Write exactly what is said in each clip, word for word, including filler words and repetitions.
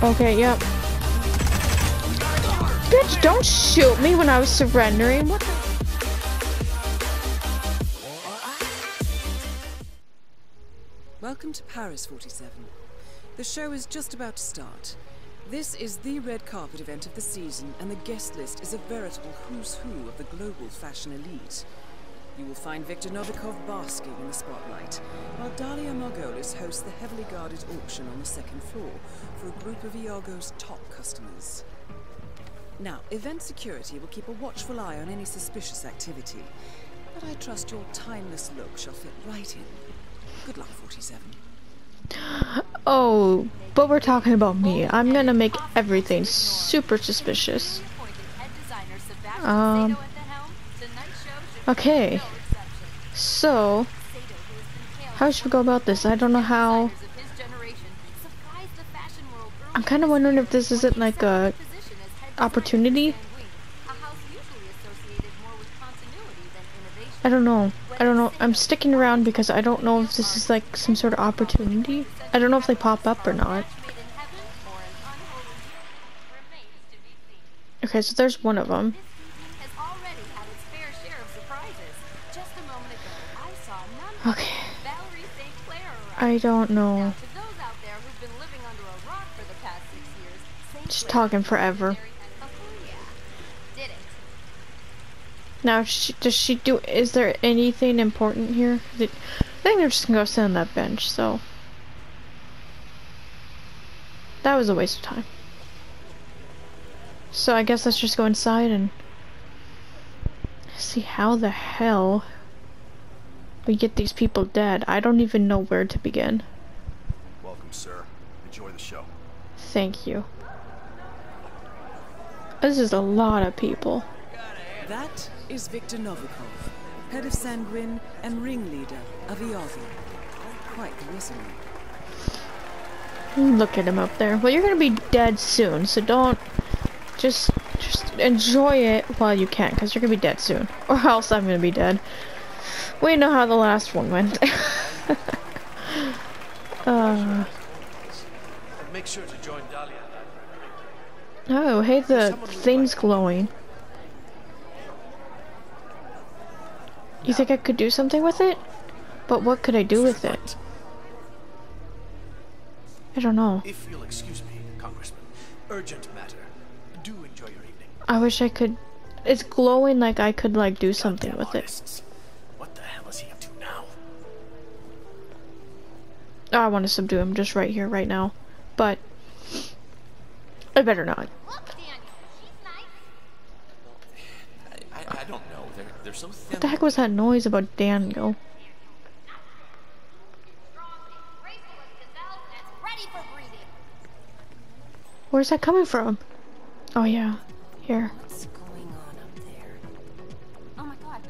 Okay, yep. Bitch, don't shoot me when I was surrendering. What the? Welcome to Paris forty-seven. The show is just about to start. This is the red carpet event of the season, and the guest list is a veritable who's who of the global fashion elite. You will find Victor Novikov basking in the spotlight, while Dalia Margolis hosts the heavily guarded auction on the second floor for a group of Iago's top customers. Now, event security will keep a watchful eye on any suspicious activity, but I trust your timeless look shall fit right in. Good luck, forty-seven. Oh, but we're talking about me. I'm gonna make everything super suspicious. Um... Okay, so how should we go about this? I don't know how. I'm kind of wondering if this isn't like a opportunity. I don't know. I don't know. I'm sticking around because I don't know if this is like some sort of opportunity. I don't know if they pop up or not. Okay, so there's one of them. Okay. I don't know. Just talking forever. Now, she, does she do? Is there anything important here? I think they're just gonna go sit on that bench. So that was a waste of time. So I guess let's just go inside and see how the hell we get these people dead. I don't even know where to begin. Welcome, sir. Enjoy the show. Thank you. This is a lot of people. That is Victor Novikov, head of Sanguine and ringleader of Iazu. Quite the resume. Look at him up there. Well, you're gonna be dead soon, so don't just just enjoy it while you can, because you're gonna be dead soon, or else I'm gonna be dead. We know how the last one went. uh. Make sure to join Dalia. Oh, hey, the thing's glowing. You think I could do something with it? But what could I do with it? I don't know. If you'll excuse me, Congressman, urgent matter. Do enjoy your evening. I wish I could. It's glowing like I could like do something with it. Oh, I want to subdue him just right here, right now, but I better not. Look, Daniel, she's nice. I, I, I don't know. There, there's some. What the heck was that noise about Daniel? Where's that coming from? Oh yeah, here. What's going on up there? Oh my God.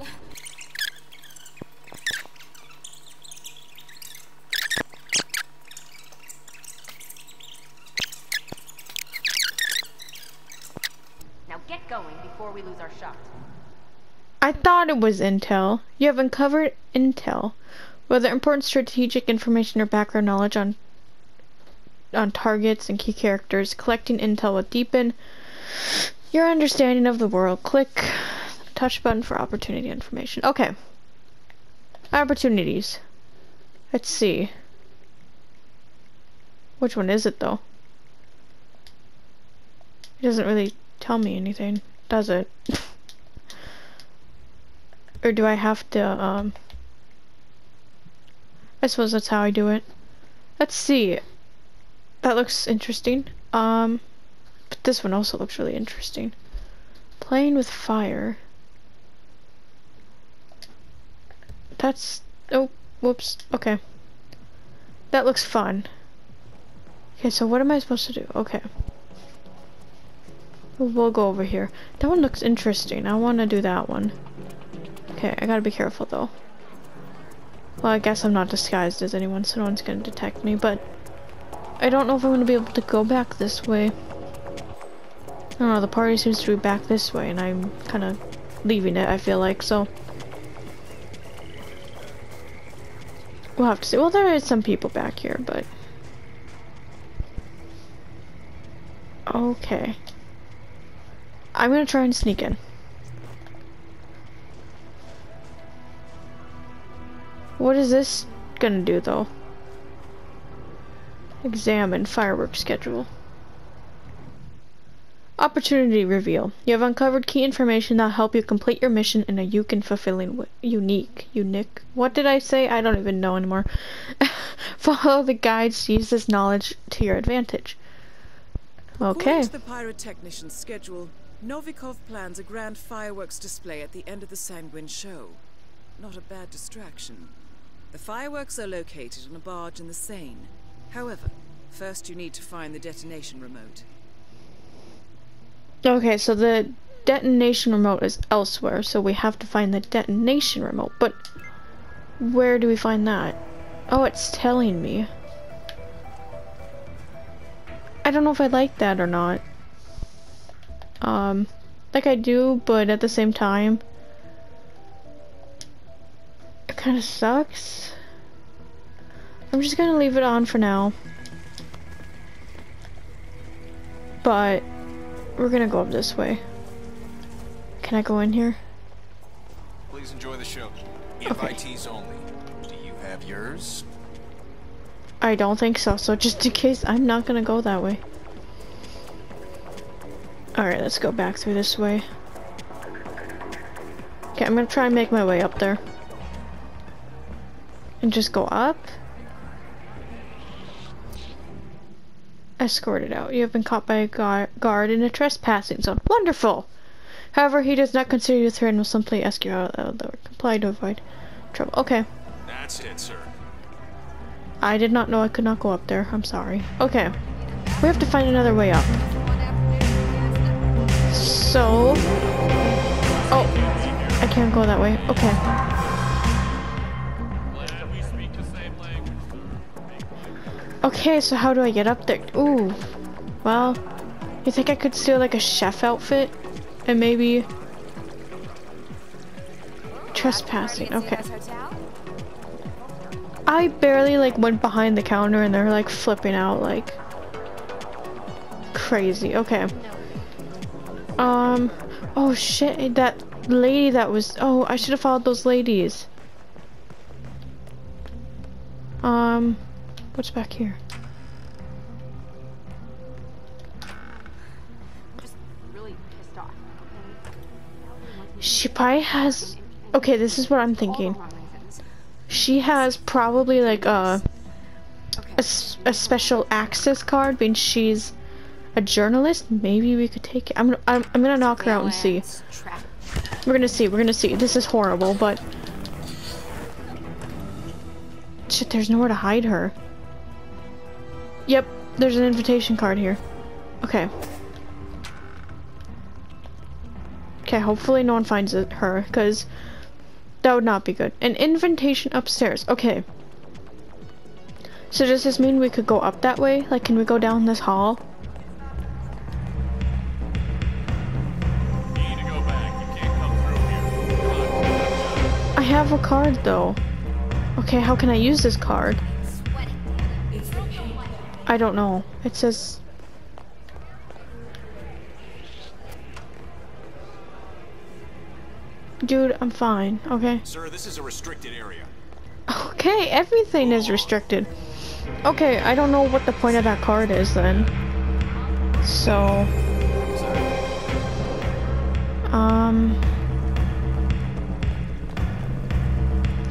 Get going before we lose our shot. I thought it was intel. You have uncovered intel. Whether important strategic information or background knowledge on on targets and key characters, collecting intel will deepen your understanding of the world. Click the touch button for opportunity information. Okay. Opportunities. Let's see. Which one is it though? It doesn't really tell me anything, does it? Or do I have to, um... I suppose that's how I do it. Let's see. That looks interesting. Um, but this one also looks really interesting. Playing with fire. That's... oh, whoops. Okay. That looks fun. Okay, so what am I supposed to do? Okay. We'll go over here. That one looks interesting. I want to do that one. Okay, I gotta be careful though. Well, I guess I'm not disguised as anyone, so no one's gonna detect me, but I don't know if I'm gonna be able to go back this way. I don't know, the party seems to be back this way, and I'm kind of leaving it, I feel like, so. We'll have to see. Well, there is some people back here, but Okay. I'm gonna try and sneak in. What is this gonna do though? Examine fireworks schedule. Opportunity reveal. You have uncovered key information that'll help you complete your mission in a unique and fulfilling unique, unique. What did I say? I don't even know anymore. Follow the guides. Use this knowledge to your advantage. Okay. According to the pyrotechnician's schedule, Novikov plans a grand fireworks display at the end of the Sanguine show. Not a bad distraction. The fireworks are located on a barge in the Seine. However, first you need to find the detonation remote. Okay, so the detonation remote is elsewhere, so we have to find the detonation remote, but where do we find that? Oh, it's telling me. I don't know if I like that or not. Um, like I do, but at the same time, it kind of sucks. I'm just gonna leave it on for now. But we're gonna go up this way. Can I go in here? Please enjoy the show. Invitees only. Do you have yours? I don't think so, so just in case, I'm not gonna go that way. Alright, let's go back through this way. Okay, I'm gonna try and make my way up there. And just go up. Escorted out. You have been caught by a guard, guard in a trespassing zone. Wonderful! However, he does not consider you a threat and will simply ask you out of the comply to avoid trouble. Okay. That's it, sir. I did not know I could not go up there. I'm sorry. Okay. We have to find another way up. So... Oh! I can't go that way. Okay. Okay, so how do I get up there? Ooh. Well, you think I could steal like a chef outfit? And maybe... Trespassing. Okay. I barely like went behind the counter and they're like flipping out like crazy. Okay. Um oh shit, that lady that was oh I should have followed those ladies. Um what's back here? Just really pissed off. She probably has okay, this is what I'm thinking. She has probably like a, a, a special access card, being she's a journalist. Maybe we could take it. I'm gonna, I'm, I'm gonna knock her out and see. We're gonna see, we're gonna see. This is horrible, but... Shit, there's nowhere to hide her. Yep, there's an invitation card here. Okay. Okay, hopefully no one finds it, her, because... That would not be good. An invitation upstairs. Okay. So does this mean we could go up that way? Like, can we go down this hall? Need to go back. You can't come through here. Come on. I have a card though. Okay, how can I use this card? I don't know. It says. Dude, I'm fine. Okay. Sir, this is a restricted area. Okay, everything is restricted. Okay, I don't know what the point of that card is then. So... Um...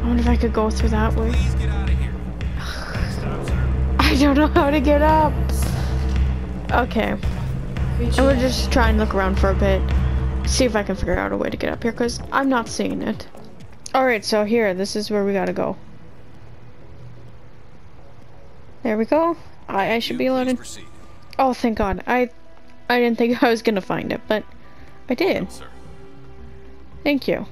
I wonder if I could go through that way. Please get out of here. I don't know how to get up. Okay. And we'll just try and look around for a bit. See if I can figure out a way to get up here, because I'm not seeing it. Alright, so here, this is where we gotta go. There we go. I, I should be loaded. Oh, thank God. I I didn't think I was gonna find it, but I did. Thank you.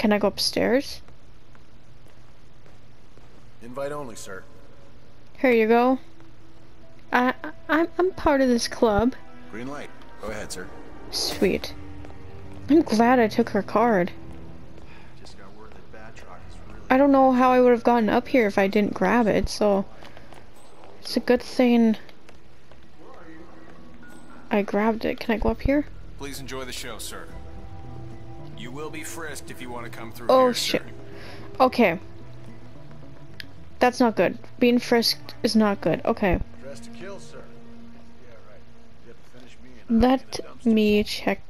Can I go upstairs? Invite only, sir. Here you go. I, I I'm part of this club. Green light. Go ahead, sir. Sweet. I'm glad I took her card. Just got word that bad truck is really I don't know how I would have gotten up here if I didn't grab it, so... It's a good thing I grabbed it. Can I go up here? Please enjoy the show, sir. You will be frisked if you want to come through. Oh, here, shit. Sir. Okay. That's not good. Being frisked is not good. Okay. Dressed to kill, sir. Yeah, right. You have to finish me and let me check.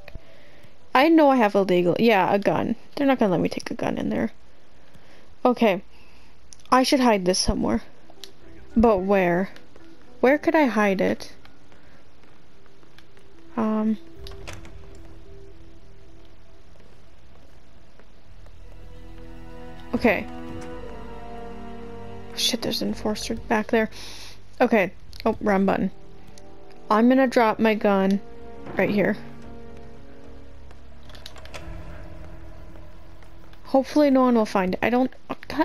I know I have a legal. Yeah, a gun. They're not going to let me take a gun in there. Okay. I should hide this somewhere. But where? Where could I hide it? Um... Okay. Shit, there's an enforcer back there. Okay. Oh, wrong button. I'm gonna drop my gun right here. Hopefully no one will find it. I don't...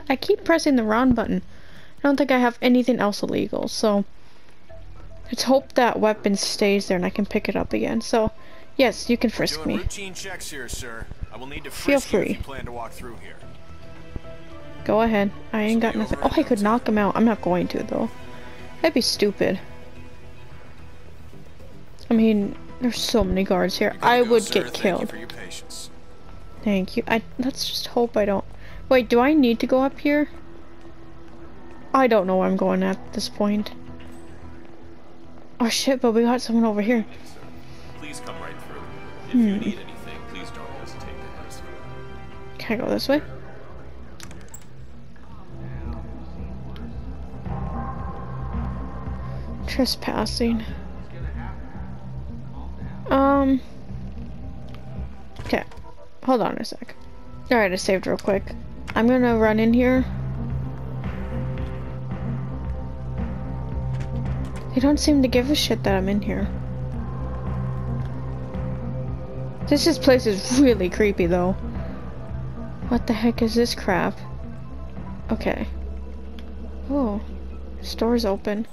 I keep pressing the wrong button. I don't think I have anything else illegal, so... Let's hope that weapon stays there and I can pick it up again. So, yes, you can frisk me. Routine checks here, sir. I will need to frisk. Feel free. You if you plan to walk through here. Go ahead. I ain't got nothing. Oh, I could knock him out. I'm not going to, though. That'd be stupid. I mean, there's so many guards here. I would get killed. Thank you for your patience. Thank you. I, let's just hope I don't... Wait, do I need to go up here? I don't know where I'm going at this point. Oh shit, but we got someone over here. Please come right through. If hmm. you need anything, please don't hesitate to ask. Can I go this way? Trespassing. Um. Okay. Hold on a sec. Alright, I saved real quick. I'm gonna run in here. They don't seem to give a shit that I'm in here. This just place is really creepy though. What the heck is this crap? Okay. Oh. This door's open.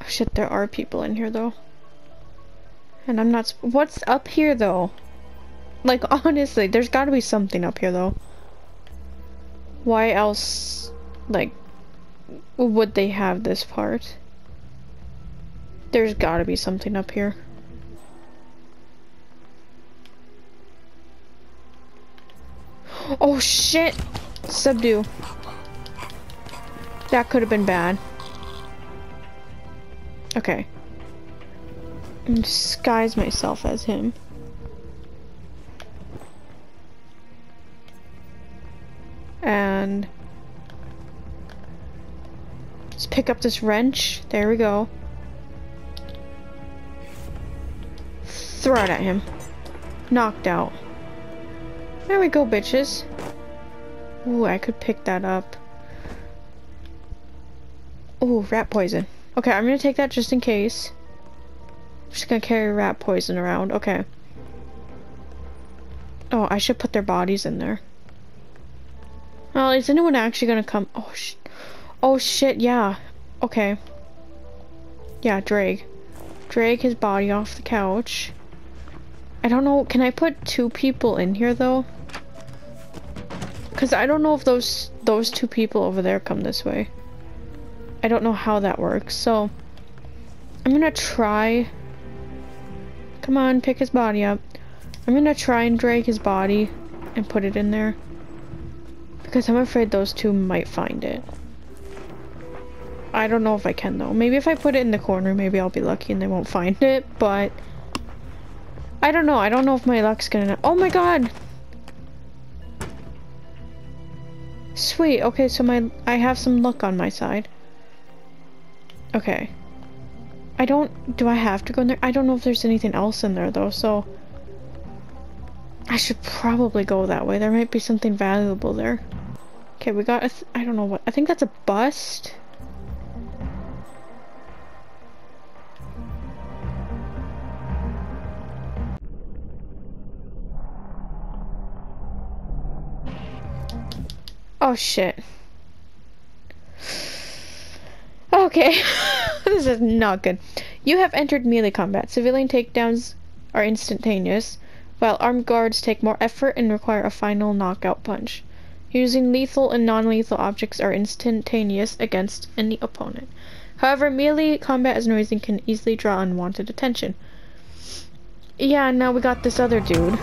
Oh shit, there are people in here though. And I'm not... Sp what's up here though? Like, honestly, there's gotta be something up here, though. Why else, like, would they have this part? There's gotta be something up here. Oh, shit! Subdue. That could have been bad. Okay. I'm disguise myself as him. And let's pick up this wrench. There we go. Throw it at him. Knocked out. There we go, bitches. Ooh, I could pick that up. Ooh, rat poison. Okay, I'm gonna take that just in case. I'm just gonna carry rat poison around. Okay. Oh, I should put their bodies in there. Well, is anyone actually gonna come? Oh, sh oh shit, yeah. Okay. Yeah, drag. Drag his body off the couch. I don't know, can I put two people in here though? Because I don't know if those, those two people over there come this way. I don't know how that works, so... I'm gonna try... Come on, pick his body up. I'm gonna try and drag his body and put it in there. Because I'm afraid those two might find it. I don't know if I can though. Maybe if I put it in the corner, maybe I'll be lucky and they won't find it, but... I don't know. I don't know if my luck's gonna... Oh my god! Sweet. Okay, so my I have some luck on my side. Okay. I don't... Do I have to go in there? I don't know if there's anything else in there though, so... I should probably go that way. There might be something valuable there. Okay, we got a th I don't know what. I think that's a bust. Oh shit. Okay. This is not good. You have entered melee combat. Civilian takedowns are instantaneous, while armed guards take more effort and require a final knockout punch. Using lethal and non-lethal objects are instantaneous against any opponent. However, melee combat as noisy can easily draw unwanted attention. Yeah, now we got this other dude.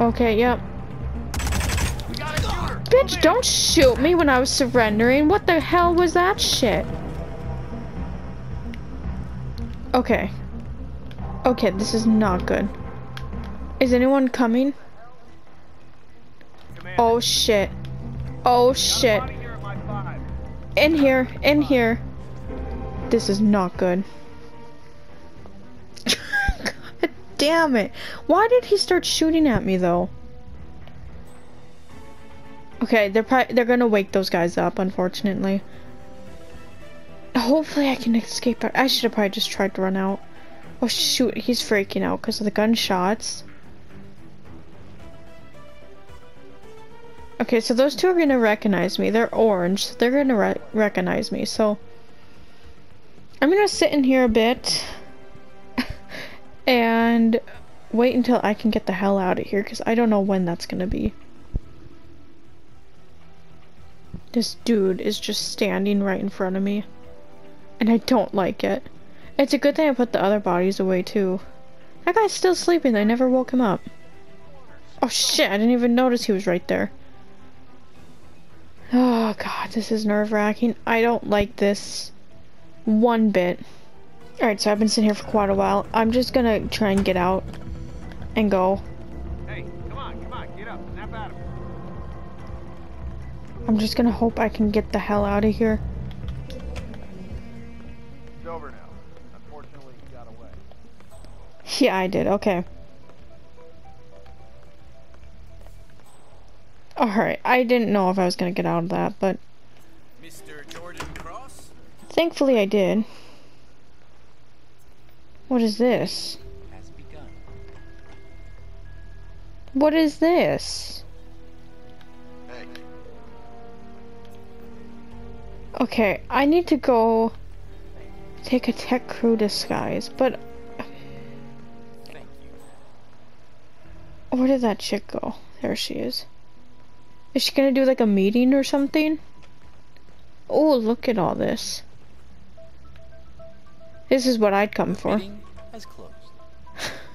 Okay, yep. We got a shooter. Bitch, don't shoot me when I was surrendering. What the hell was that shit? Okay. Okay, this is not good. Is anyone coming? Commander. Oh shit. Oh shit. In here, in here. This is not good. God damn it. Why did he start shooting at me though? Okay, they're probably, they're gonna wake those guys up, unfortunately. Hopefully I can escape out. I should have probably just tried to run out. Oh shoot, he's freaking out because of the gunshots. Okay, so those two are gonna recognize me. They're orange, so they're gonna re recognize me. So I'm gonna sit in here a bit and wait until I can get the hell out of here because I don't know when that's gonna be. This dude is just standing right in front of me and I don't like it. It's a good thing I put the other bodies away too. That guy's still sleeping. I never woke him up. Oh shit, I didn't even notice he was right there. Oh god, this is nerve-wracking. I don't like this one bit. Alright, so I've been sitting here for quite a while. I'm just gonna try and get out and go. Hey, come on, come on, get up, snap out of it. I'm just gonna hope I can get the hell out of here. It's over now. Unfortunately, you got away. Yeah, I did. Okay. Alright, I didn't know if I was gonna get out of that, but... Mister Jordan Cross? Thankfully, I did. What is this? Has begun. What is this? Okay, I need to go take a tech crew disguise, but thank you. Where did that chick go? There she is. Is she gonna do like a meeting or something? Oh, look at all this. This is what I'd come for. Has closed.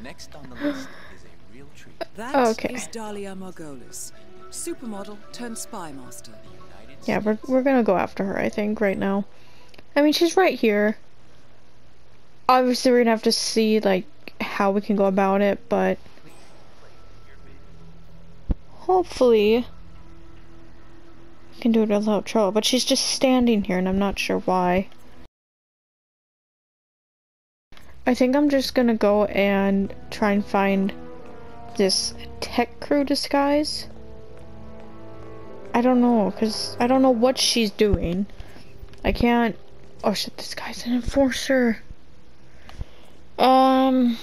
Next on the list is a real treat. That okay. Is Dalia Margolis, supermodel turned spy master. Yeah, we're, we're gonna go after her, I think, right now. I mean, she's right here. Obviously, we're gonna have to see, like, how we can go about it, but... hopefully... we can do it without trouble. But she's just standing here, and I'm not sure why. I think I'm just gonna go and try and find this tech crew disguise. I don't know, because I don't know what she's doing. I can't... oh shit, this guy's an enforcer. Um...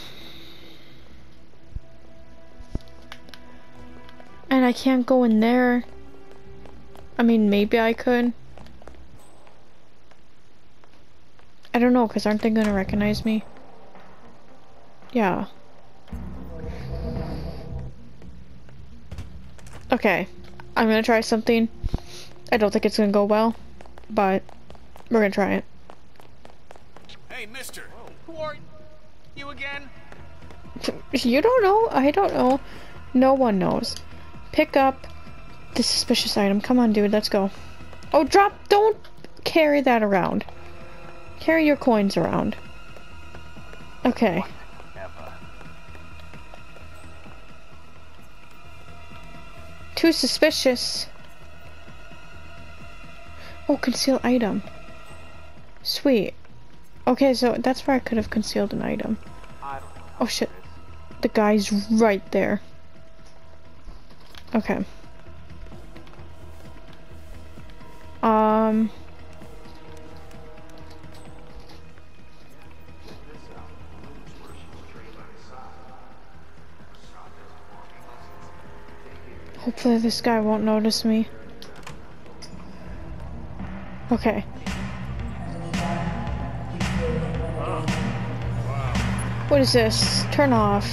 And I can't go in there. I mean, maybe I could. I don't know, because aren't they going to recognize me? Yeah. Okay. I'm gonna try something. I don't think it's gonna go well, but we're gonna try it. Hey, mister! Who are you again? You don't know? I don't know. No one knows. Pick up the suspicious item. Come on, dude, let's go. Oh, drop! Don't carry that around. Carry your coins around. Okay. Too suspicious. Oh, conceal item. Sweet. Okay, so that's where I could have concealed an item. Oh shit. The guy's right there. Okay. Um. Hopefully this guy won't notice me. Okay. What is this? Turn off.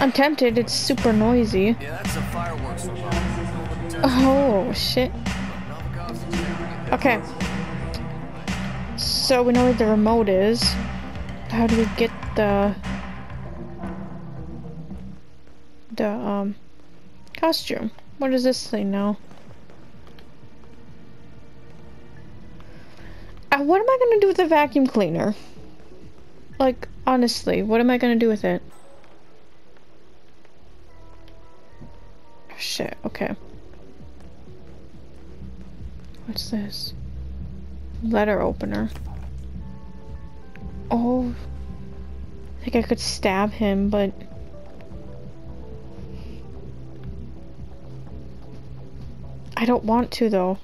I'm tempted, it's super noisy. Yeah, that's a fireworks. Oh, shit. Okay. So we know where the remote is. How do we get the... The, um... costume? What is this thing now? Uh, what am I gonna do with the vacuum cleaner? Like, honestly, what am I gonna do with it? Shit, okay. What's this? Letter opener. Oh. I think I could stab him, but... I don't want to, though.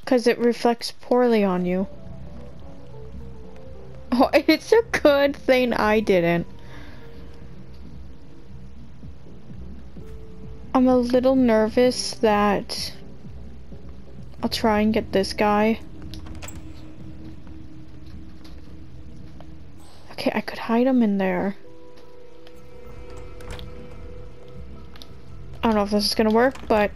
Because it reflects poorly on you. Oh, it's a good thing I didn't. I'm a little nervous that I'll try and get this guy. Okay, I could hide him in there. I don't know if this is gonna work, but...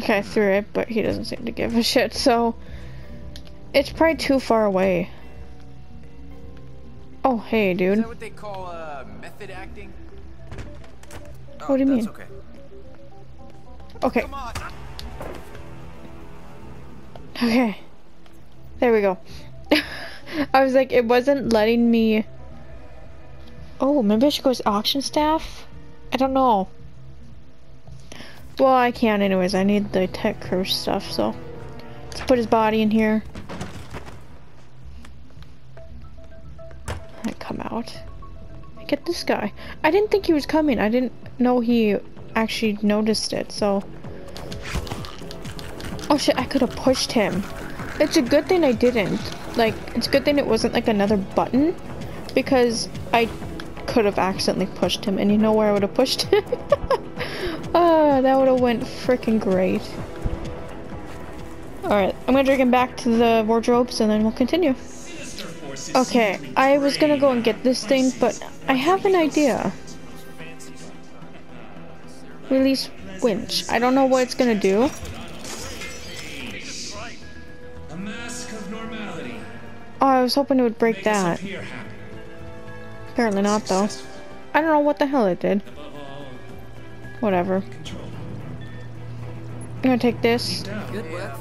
Okay, I threw it, but he doesn't seem to give a shit, so... It's probably too far away. Oh, hey, dude. Is that what they call, uh, method acting? What oh, do you mean? Okay. Okay. Come on. Okay. There we go. I was like, it wasn't letting me... Oh, maybe I should go as auction staff? I don't know. Well, I can't anyways. I need the tech curse stuff, so... Let's put his body in here. Come out. Get this guy. I didn't think he was coming. I didn't know he actually noticed it, so... Oh shit, I could have pushed him. It's a good thing I didn't. Like, it's a good thing it wasn't like another button, because I could have accidentally pushed him, and you know where I would have pushed him? Oh, that would have went freaking great. Alright, I'm gonna drag him back to the wardrobes, and then we'll continue. Okay, I was gonna go and get this thing, but I have an idea. Release winch. I don't know what it's gonna do. Oh, I was hoping it would break that. Apparently not, though. I don't know what the hell it did. Whatever. I'm gonna take this. Good work.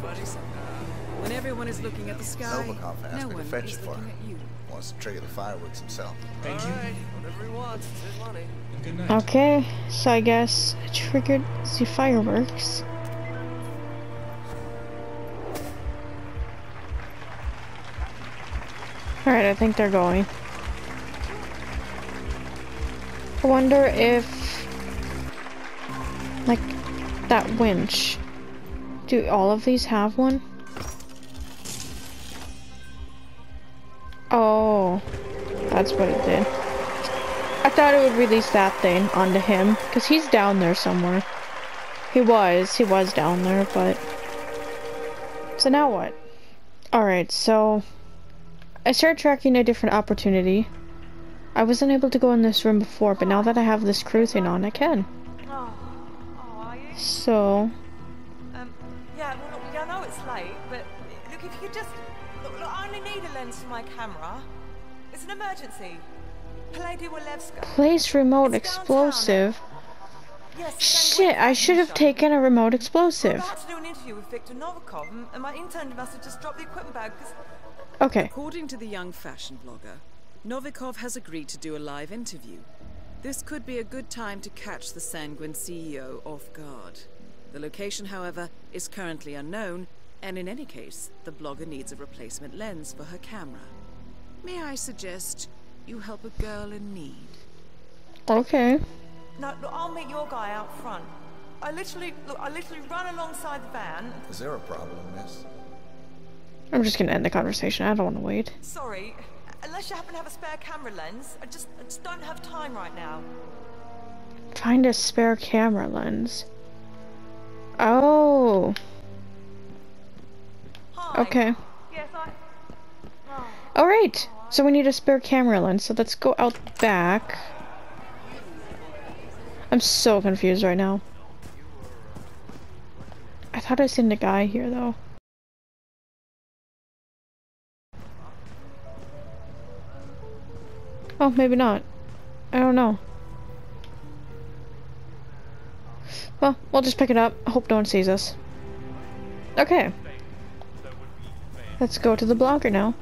When everyone is looking at the sky, Novikov asked me to fetch it for him. Wants to trigger the fireworks himself. Thank you. Whatever he wants, it's his money. Good night. Okay, so I guess I triggered the fireworks. All right, I think they're going. I wonder if, like, that winch. Do all of these have one? Oh, that's what it did. I thought it would release that thing onto him, because he's down there somewhere. He was, he was down there, but... So now what? Alright, so... I started tracking a different opportunity. I wasn't able to go in this room before, but now that I have this crew thing on, I can. Oh, oh are you? So... Um, yeah, well, look, I know it's late, but look, if you just... Look, look, I only need a lens for my camera. It's an emergency. Place remote it's explosive. Yes, shit, I should have taken a remote explosive. I had to do an interview with Victor Novikov, and my intern must have just dropped the equipment bag. Okay. According to the young fashion blogger, Novikov has agreed to do a live interview. This could be a good time to catch the Sanguine C E O off guard. The location, however, is currently unknown. And in any case, the blogger needs a replacement lens for her camera. May I suggest you help a girl in need? Okay. No, look, I'll meet your guy out front. I literally, look, I literally run alongside the van. Is there a problem, miss? I'm just gonna end the conversation. I don't want to wait. Sorry, unless you happen to have a spare camera lens, I just, I just don't have time right now. Find a spare camera lens. Oh. Okay. Yes, I... oh. All right. So we need a spare camera lens. So let's go out back. I'm so confused right now. I thought I seen the guy here though. Oh, maybe not. I don't know. Well, we'll just pick it up. I hope no one sees us. Okay. Let's go to the blogger now.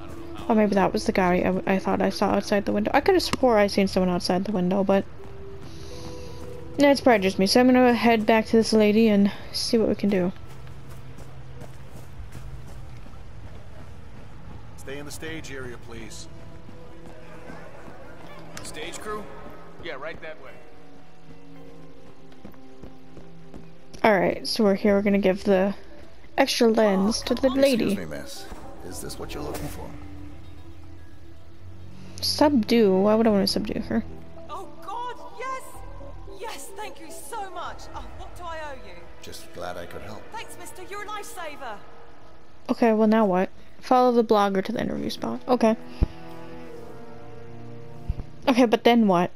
Oh, maybe that was the guy I, I thought I saw outside the window. I could have swore I seen someone outside the window, but... No, it's probably just me. So I'm gonna head back to this lady and see what we can do. Stay in the stage area, please. Stage crew? Yeah, right that way. Alright, so we're here. We're gonna give the extra lens to the lady. Excuse me, miss. Is this what you're looking for? Subdue? Why would I want to subdue her? Oh God, yes! Yes, thank you so much. Oh, what do I owe you? Just glad I could help. Thanks, mister. You're a lifesaver. Okay, well now what? Follow the blogger to the interview spot. Okay. Okay, but then what?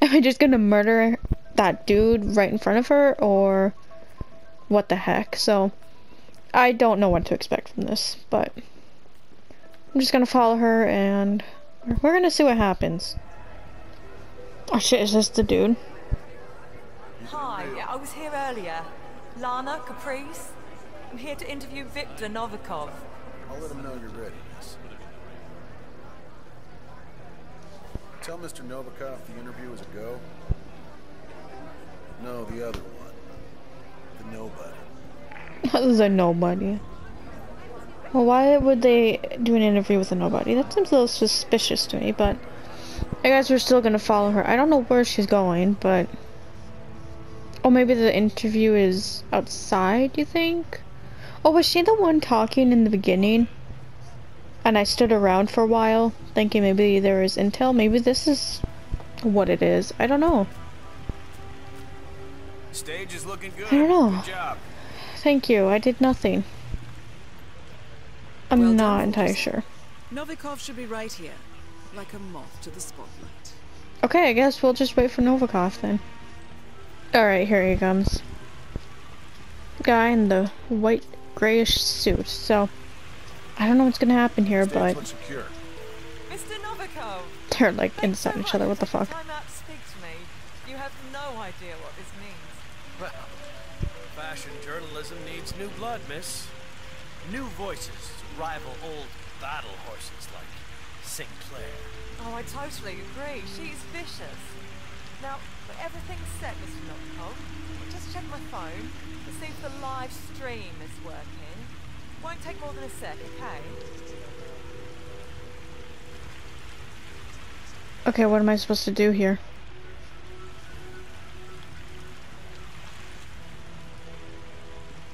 Am I just gonna murder that dude right in front of her, or what the heck? So... I don't know what to expect from this, but I'm just gonna follow her and we're gonna see what happens. Oh shit, is this the dude? Hi, yeah, I was here earlier. Lana, Caprice. I'm here to interview Victor Novikov. I'll let him know you're ready, miss. Tell Mister Novikov the interview is a go. No, the other one. The nobody. That was a nobody. Well, why would they do an interview with a nobody? That seems a little suspicious to me, but I guess we're still gonna follow her. I don't know where she's going, but... Oh, maybe the interview is outside, you think? Oh, was she the one talking in the beginning? And I stood around for a while, thinking maybe there is intel. Maybe this is what it is. I don't know. Stage is looking good. I don't know. Good job. Thank you, I did nothing. I'm well not done, entirely sure. Novikov should be right here, like a moth to the spotlight. Okay, I guess we'll just wait for Novikov then. Alright, here he comes. Guy in the white grayish suit, so I don't know what's gonna happen here, but Mister Novikov, they're like inside each other, what the fuck? Time out to speak to me. You have no idea what this means. Well, fashion journalism needs new blood, miss. New voices rival old battle horses like Sinclair. Oh, I totally agree. She's vicious. Now, everything's set, Mister Novikov. Just check my phone and see if the live stream is working. Won't take more than a sec, okay? Okay, what am I supposed to do here?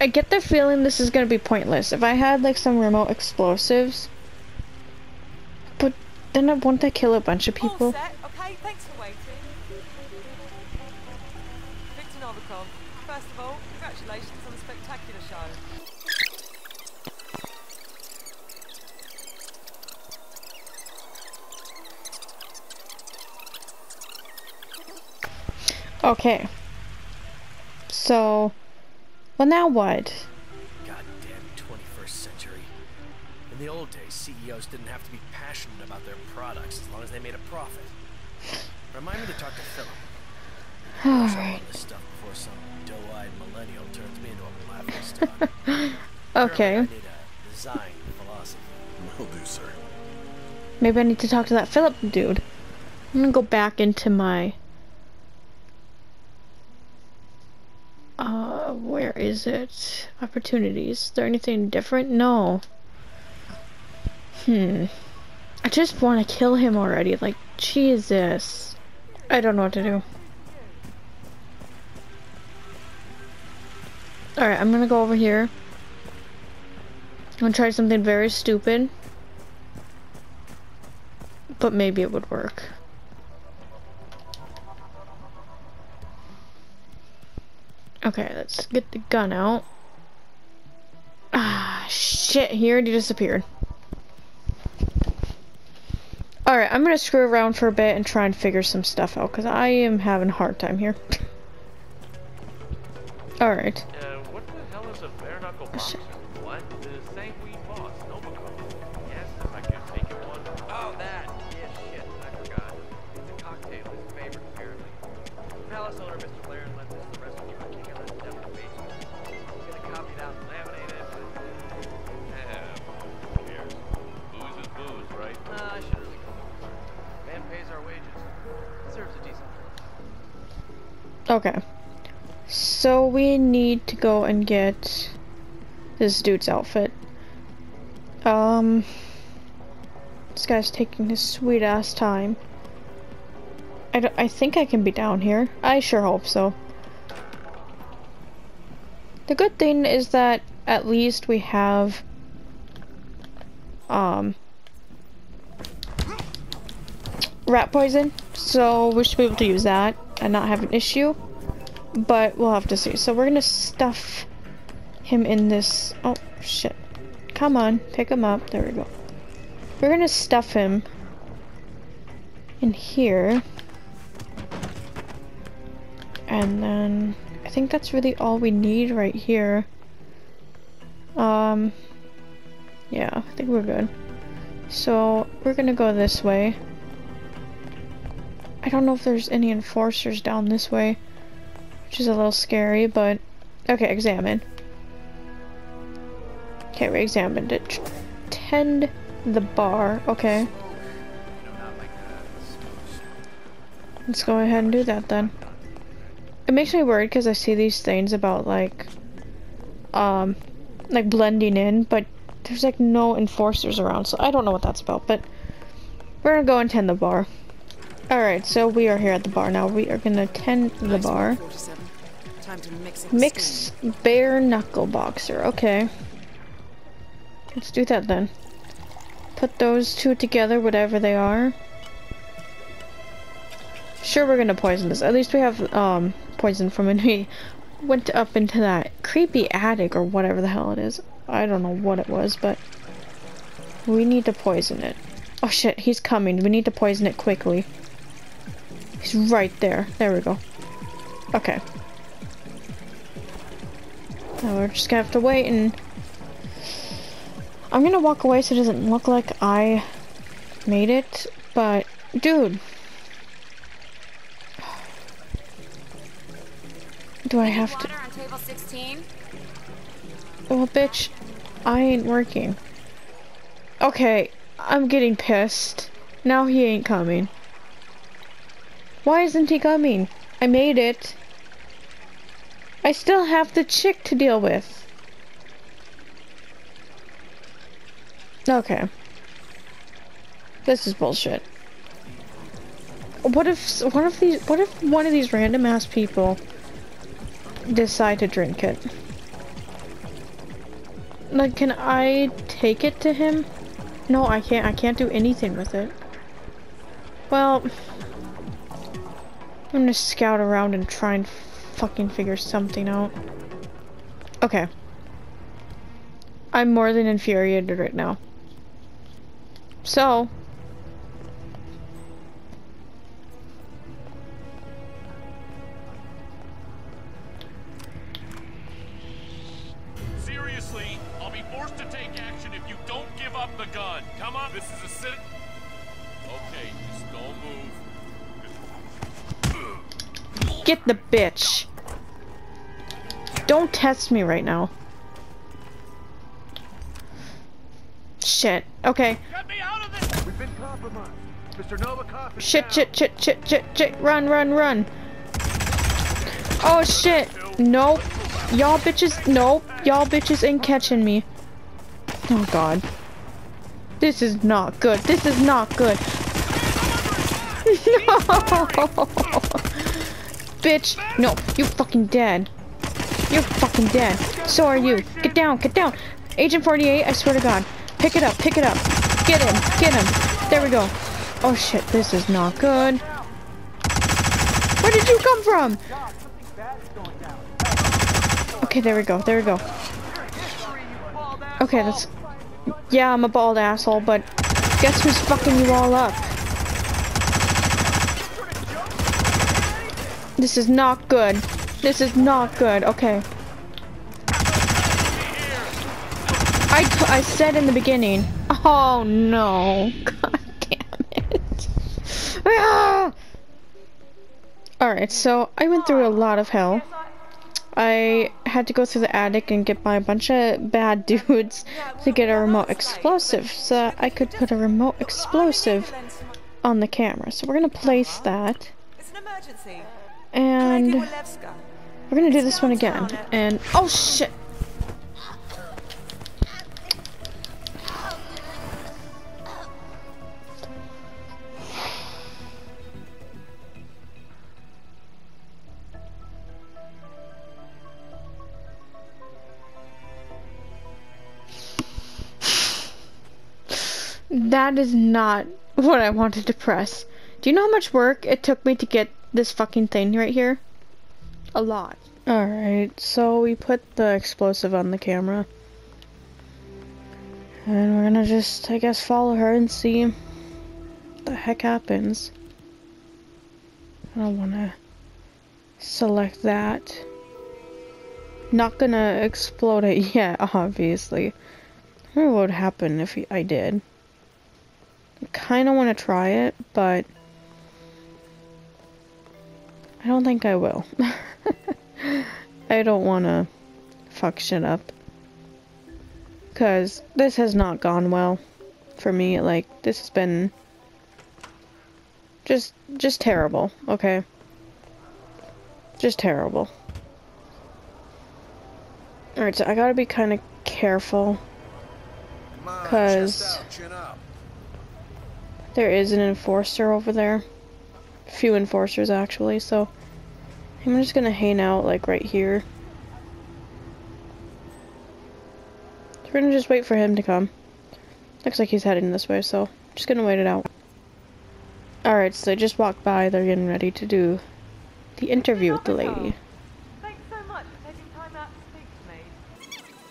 I get the feeling this is gonna be pointless. If I had like some remote explosives, but then I want to kill a bunch of people. All set. Okay, thanks for waiting. Victor Novikov, first of all, congratulations on the spectacular show. Okay. So. Well, now what? Goddamn twenty-first century. In the old days, C E Os didn't have to be passionate about their products as long as they made a profit. Remind me to talk to Philip. All right. This stuff before some doe-eyed millennial turns me into a laughing stock. Okay. I need a design philosophy. Will do, sir. Maybe I need to talk to that Philip dude. I'm gonna go back into my... Uh, where is it? Opportunities. Is there anything different? No. Hmm. I just want to kill him already. Like, Jesus. I don't know what to do. Alright, I'm gonna go over here. I'm gonna try something very stupid. But maybe it would work. Okay, let's get the gun out. Ah, shit, he already disappeared. Alright, I'm gonna screw around for a bit and try and figure some stuff out, because I am having a hard time here. Alright. Uh, what the hell is a bare knuckle boxer? Oh, what? The Sanguine boss, Novikov. Yes, if I could take it one. Oh, that! Yeah, shit, I forgot. It's a cocktail, his favorite, apparently. The palace owner, Mister Blair, left us the recipe for kicking out the devil basement. He's gonna copy that and laminate it. Yeah, who cares? Booze is booze, right? Nah, I shouldn't really call it. Man pays our wages. Deserves a decent drink. Okay. So we need to go and get this dude's outfit. Um, this guy's taking his sweet ass time. I, d I think I can be down here. I sure hope so. The good thing is that at least we have, um, rat poison. So we should be able to use that and not have an issue. But we'll have to see. So we're gonna stuff him in this. Oh shit. Come on, pick him up. There we go. We're gonna stuff him in here. And then I think that's really all we need right here. Um Yeah, I think we're good. So we're gonna go this way. I don't know if there's any enforcers down this way, which is a little scary, but okay. Examine. Okay, we examined it. Tend the bar. Okay. Let's go ahead and do that then. It makes me worried because I see these things about like, um, like blending in, but there's like no enforcers around, so I don't know what that's about. But we're gonna go and tend the bar. Alright, so we are here at the bar now. We are gonna tend the bar. Time to mix, mix bare knuckle boxer. Okay. Let's do that then. Put those two together, whatever they are. Sure, we're gonna poison this. At least we have um poison from when we went up into that creepy attic or whatever the hell it is. I don't know what it was, but we need to poison it. Oh shit, he's coming. We need to poison it quickly. He's right there. There we go. Okay. Now we're just gonna have to wait and... I'm gonna walk away so it doesn't look like I made it, but... Dude! Do I have to... Well, bitch, I ain't working. Okay, I'm getting pissed. Now he ain't coming. Why isn't he coming? I made it. I still have the chick to deal with. Okay. This is bullshit. What if one of these what if one of these random ass people decide to drink it? Like, can I take it to him? No, I can't. I can't do anything with it. Well, I'm gonna scout around and try and fucking figure something out. Okay. I'm more than infuriated right now. So. Seriously, I'll be forced to take action if you don't give up the gun. Come on, this is a sit. Okay, just don't move. Get the bitch. Don't test me right now. Shit. Okay. Get me out of this. We've been compromised. Mister Novikov is shit, down. shit, shit, shit, shit, shit. Run, run, run. Oh shit. Nope. Y'all bitches, nope, y'all bitches ain't catching me. Oh god. This is not good, this is not good. No! Bitch, no, you fucking dead. You're fucking dead. So are you. Get down, get down. Agent forty-eight, I swear to god. Pick it up, pick it up. Get him, get him. There we go. Oh shit, this is not good. Where did you come from? Okay, there we go, there we go. Okay, that's... Yeah, I'm a bald asshole, but... Guess who's fucking you all up? This is not good. This is not good. Okay. I, t I said in the beginning. Oh no. God damn it. Ah! Alright, so I went through a lot of hell. I had to go through the attic and get by a bunch of bad dudes to get a remote explosive so I could put a remote explosive on the camera. So we're gonna place that. It's an emergency. And we're gonna do this one again. And oh shit! That is not what I wanted to press. Do you know how much work it took me to get this fucking thing right here? A lot. Alright, so we put the explosive on the camera. And we're gonna just, I guess, follow her and see what the heck happens. I don't wanna select that. Not gonna explode it yet, obviously. I wonder what would happen if I did. I kind of want to try it, but I don't think I will. I don't want to fuck shit up. Because this has not gone well for me. Like, this has been just, just terrible, okay? Just terrible. Alright, so I gotta be kind of careful. Because there is an enforcer over there. A few enforcers, actually, so I'm just gonna hang out, like, right here. So we're gonna just wait for him to come. Looks like he's heading this way, so I'm just gonna wait it out. Alright, so they just walked by. They're getting ready to do the interview with the lady. Thanks so much for taking time out to speak to me.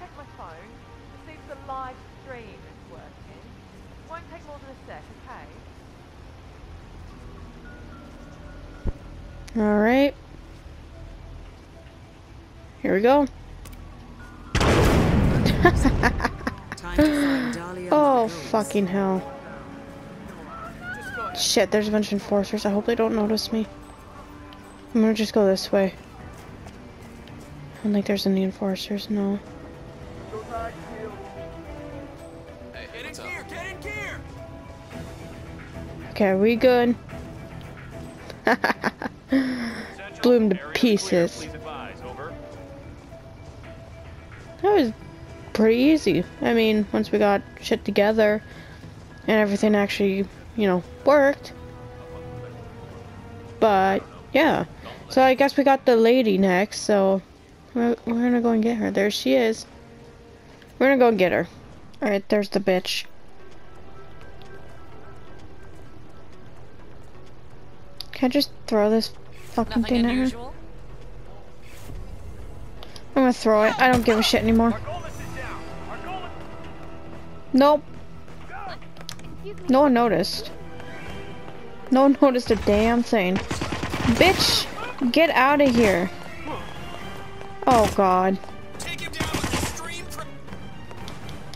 Check my phone. The live stream is working. Won't take more than a sec, okay? Alright. Here we go. Oh, fucking hell. Shit, there's a bunch of enforcers. I hope they don't notice me. I'm gonna just go this way. I don't think there's any enforcers, no. Okay, are we good? Blew him to pieces. That was pretty easy. I mean, once we got shit together and everything actually, you know, worked. But, yeah. So I guess we got the lady next, so we're, we're gonna go and get her. There she is. We're gonna go and get her. Alright, there's the bitch. Can I just throw this fucking Nothing thing unusual. At her? I'm gonna throw it. I don't give a shit anymore. Nope. No one noticed. No one noticed a damn thing. Bitch, get out of here. Oh God.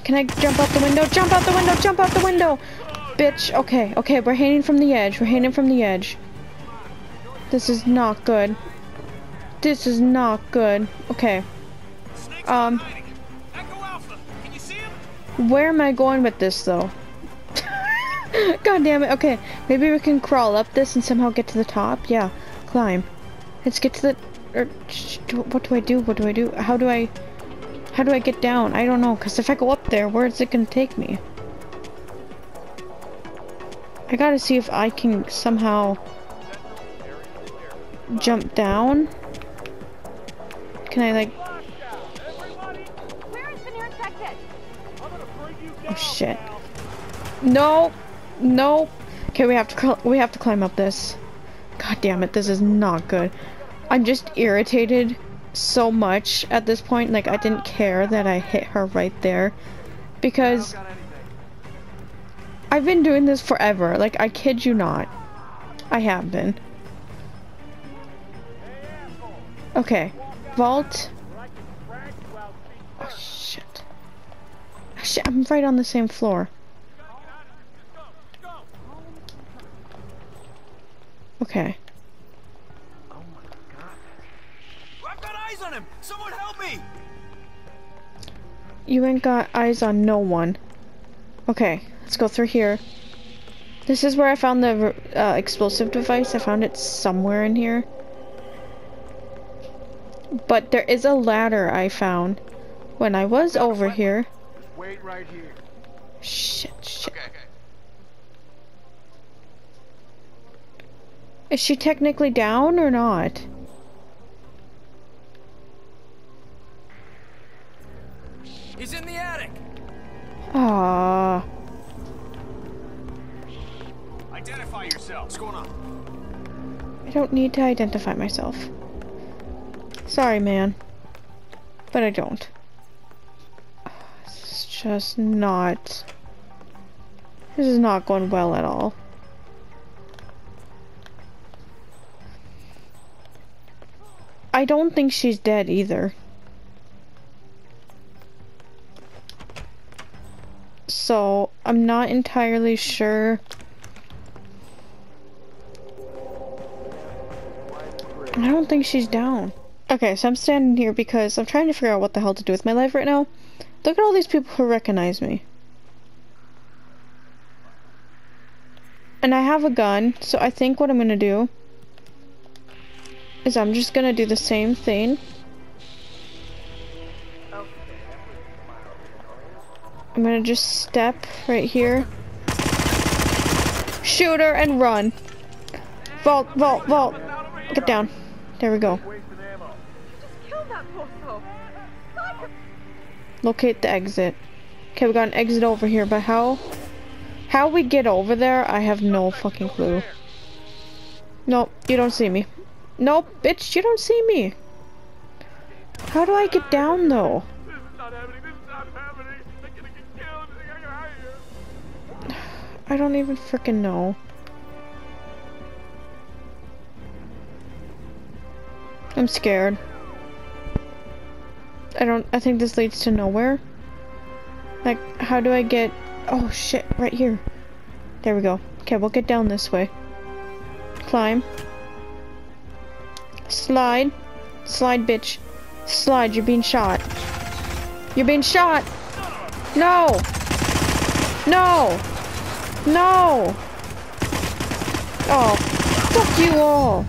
Can I jump out the window? Jump out the window! Jump out the window! Bitch, okay, okay, we're hanging from the edge. We're hanging from the edge. This is not good. This is not good. Okay. Um. Where am I going with this, though? God damn it. Okay. Maybe we can crawl up this and somehow get to the top. Yeah. Climb. Let's get to the. Or, what do I do? What do I do? How do I? How do I get down? I don't know. Cause if I go up there, where is it gonna take me? I gotta see if I can somehow. Jump down? Can I like... Oh shit. No! No! Okay, we have to we have to climb up this. God damn it, this is not good. I'm just irritated so much at this point, like I didn't care that I hit her right there. Because... I've been doing this forever, like I kid you not. I have been. Okay. Vault. Oh, shit. Shit, I'm right on the same floor. Okay. Oh my god. I've got eyes on him! Someone help me! You ain't got eyes on no one. Okay, let's go through here. This is where I found the uh, explosive device. I found it somewhere in here. But there is a ladder I found when I was over here. Just wait right here. Shit, shit. Okay, okay. Is she technically down or not? He's in the attic. Ah. Identify yourself. What's going on? I don't need to identify myself. Sorry, man. But I don't. This is just not... This is not going well at all. I don't think she's dead either. So, I'm not entirely sure I don't think she's down. Okay, so I'm standing here because I'm trying to figure out what the hell to do with my life right now. Look at all these people who recognize me. And I have a gun, so I think what I'm gonna do is I'm just gonna do the same thing. I'm gonna just step right here, shoot her, and run. Vault, vault, vault. Get down. There we go. Locate the exit. Okay, we got an exit over here, but how? How we get over there? I have no fucking clue. Nope, you don't see me. Nope, bitch, you don't see me. How do I get down, though? This is not happening, this is not happening. I'm gonna get killed. I'm gonna hide here. I don't even freaking know. I'm scared. I don't, I think this leads to nowhere. Like, how do I get, oh shit, right here. There we go. Okay, we'll get down this way. Climb. Slide. Slide, bitch. Slide, you're being shot. You're being shot! No! No! No! Oh, fuck you all!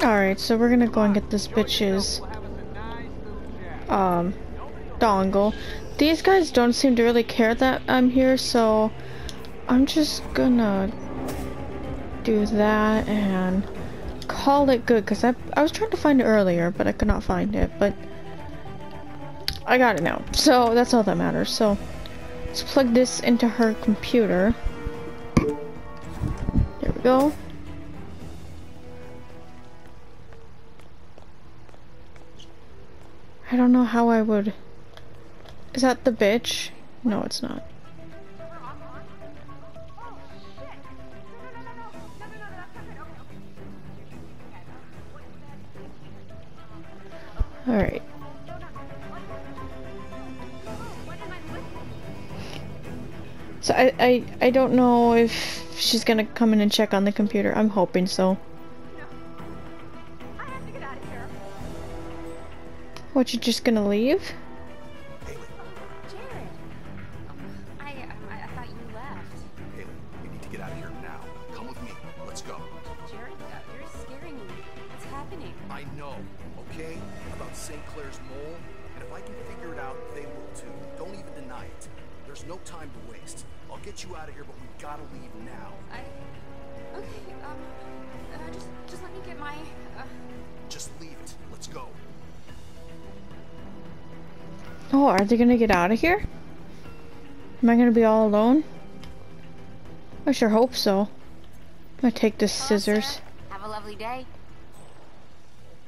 Alright, so we're gonna go and get this bitch's um, dongle. These guys don't seem to really care that I'm here, so I'm just gonna do that and call it good, because I, I was trying to find it earlier but I could not find it, but I got it now, so that's all that matters. So let's plug this into her computer. There we go. I don't know how I would... Is that the bitch? No, it's not. All right. So I, I I don't know if she's gonna come in and check on the computer. I'm hoping so. What, you just gonna leave? Haley. Jared. I, I, I thought you left. Haley, we need to get out of here now. Come with me. Let's go. Jared, you're scaring me. What's happening? I know, okay? About Sinclair's mole, and if I can figure it out, they will too. Don't even deny it. There's no time to waste. I'll get you out of here, but we gotta leave now. I... Okay, um... Uh, just, just let me get my... Uh... Just leave it. Let's go. Oh, are they gonna get out of here? Am I gonna be all alone? I sure hope so. I'm gonna take the scissors. Have a lovely day.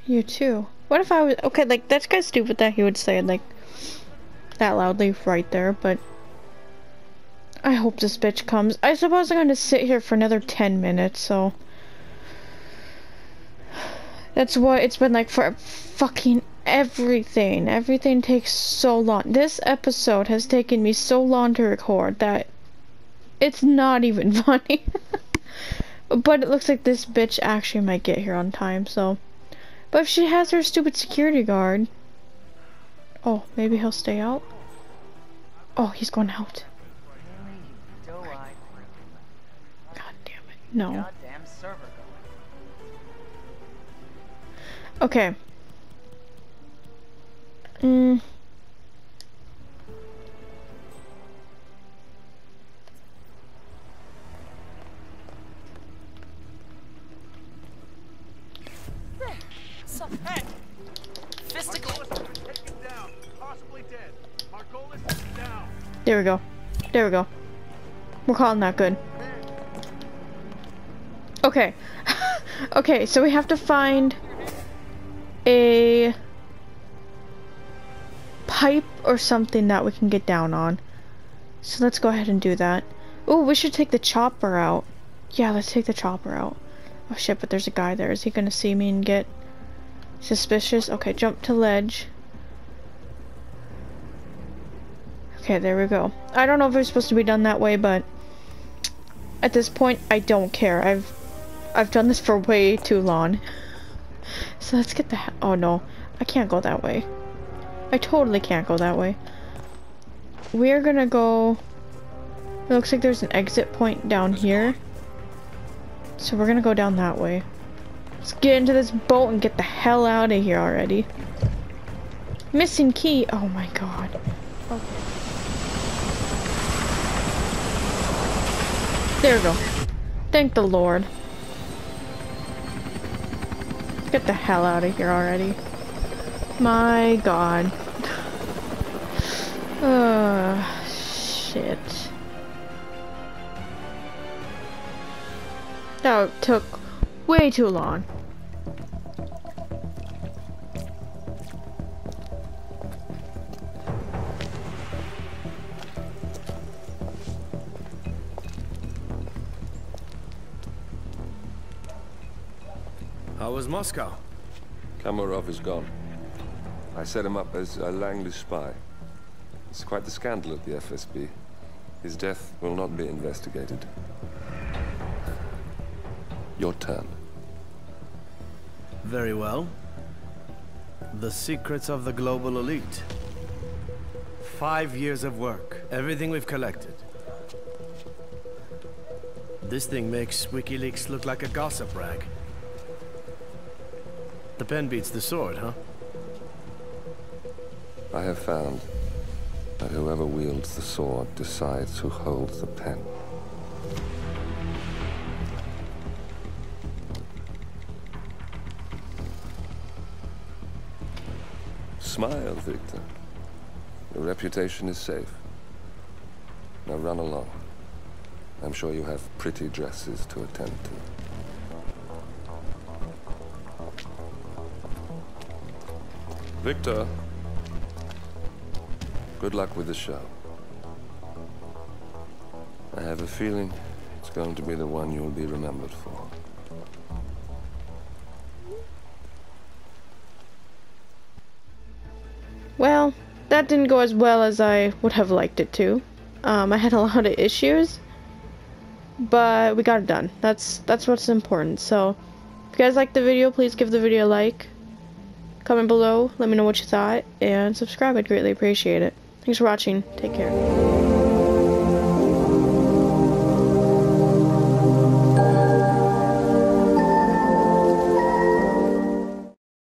You too. What if I was okay? Like, that's kind of stupid that he would say it like that loudly right there, but I hope this bitch comes. I suppose I'm gonna sit here for another ten minutes, so. That's what it's been like for fucking everything. Everything takes so long. This episode has taken me so long to record that it's not even funny. But it looks like this bitch actually might get here on time, so. But if she has her stupid security guard. Oh, maybe he'll stay out? Oh, he's going out. God damn it. No. Okay. Mm. Hey! Physical. There we go. There we go. We're calling that good. Okay. Okay, so we have to find a pipe or something that we can get down on. So let's go ahead and do that. Ooh, we should take the chopper out. Yeah, let's take the chopper out. Oh shit, but there's a guy there. Is he gonna see me and get suspicious? Okay, jump to ledge. Okay, there we go. I don't know if it's supposed to be done that way, but at this point, I don't care. I've I've done this for way too long. So let's get the ha- oh no, I can't go that way. I totally can't go that way. We're gonna go. It looks like there's an exit point down here. So we're gonna go down that way. Let's get into this boat and get the hell out of here already. Missing key. Oh my god. Okay. There we go. Thank the Lord. Get the hell out of here already. My god. Uh, shit. That took way too long. How was Moscow? Kamarov is gone. I set him up as a Langley spy. It's quite the scandal at the F S B. His death will not be investigated. Your turn. Very well. The secrets of the global elite. Five years of work. Everything we've collected. This thing makes WikiLeaks look like a gossip rag. The pen beats the sword, huh? I have found that whoever wields the sword decides who holds the pen. Smile, Victor. Your reputation is safe. Now run along. I'm sure you have pretty dresses to attend to. Victor, good luck with the show. I have a feeling it's going to be the one you'll be remembered for. Well, that didn't go as well as I would have liked it to. Um, I had a lot of issues, but we got it done. That's that's what's important. So, if you guys liked the video, please give the video a like. Comment below, let me know what you thought, and subscribe, I'd greatly appreciate it. Thanks for watching, take care.